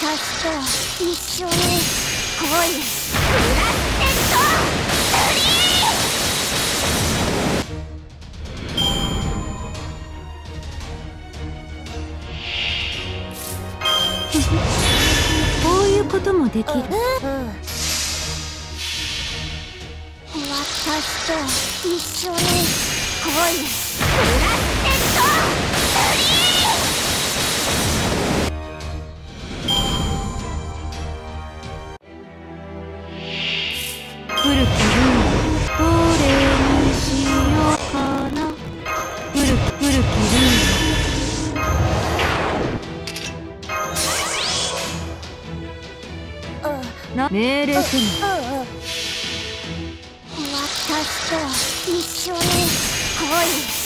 確か一緒に来いブラステッド。こういうこともできる。私と一緒に来いブラステッド。古くよどれにしようかな。古くよ命令せよ。私と一緒に来い。